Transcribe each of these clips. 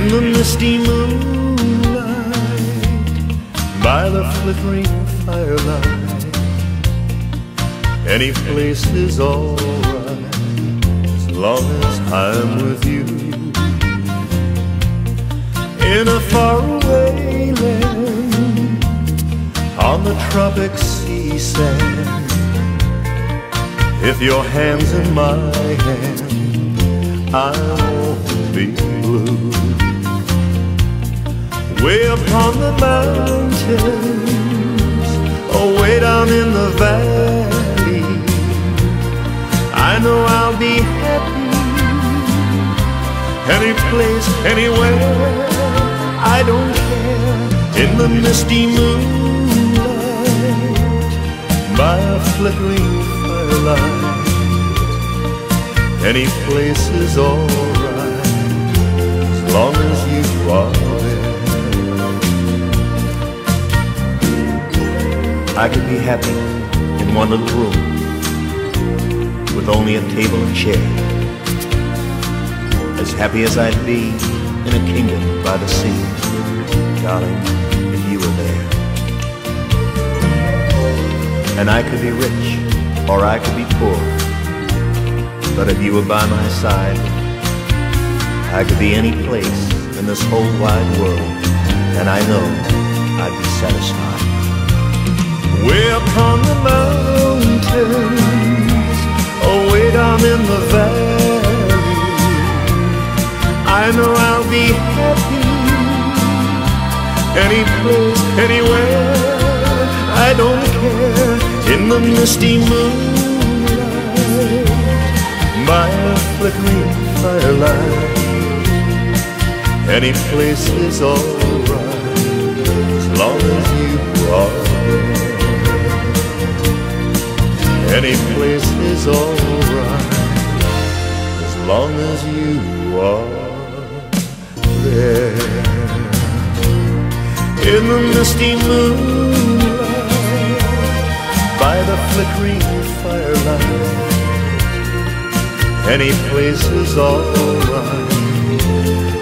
in the misty moonlight, by the flickering firelight, any place is alright as long as I'm with you. In a faraway land, on the tropic sea sand, if your hand's in my hand, I won't be blue. Way upon the mountains, away down in the valley, I know I'll be happy. Any place, anywhere, I don't care. In the misty moonlight, by a flickering light, any place is alright as long as you are there. I could be happy in one little room with only a table and chair, as happy as I'd be in a kingdom by the sea, darling, if you were there. And I could be rich or I could be poor, but if you were by my side, I could be any place in this whole wide world, and I know I'd be satisfied. Way upon the mountains, away down in the valley, I know I'll be happy. Any place, anywhere, I don't care. In the misty moonlight, by a flickering firelight, any place is alright as long as you are there. Any place is alright as long as you are there. In the misty moonlight, by the flickering firelight, any place is alright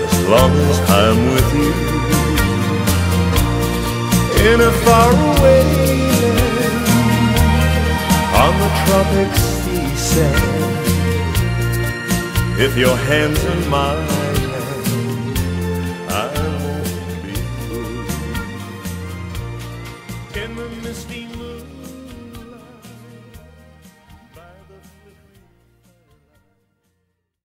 as long as I'm with you. In a faraway land, on the tropic sea sand, if your hand's in mine, I won't be blue. In the misty moon.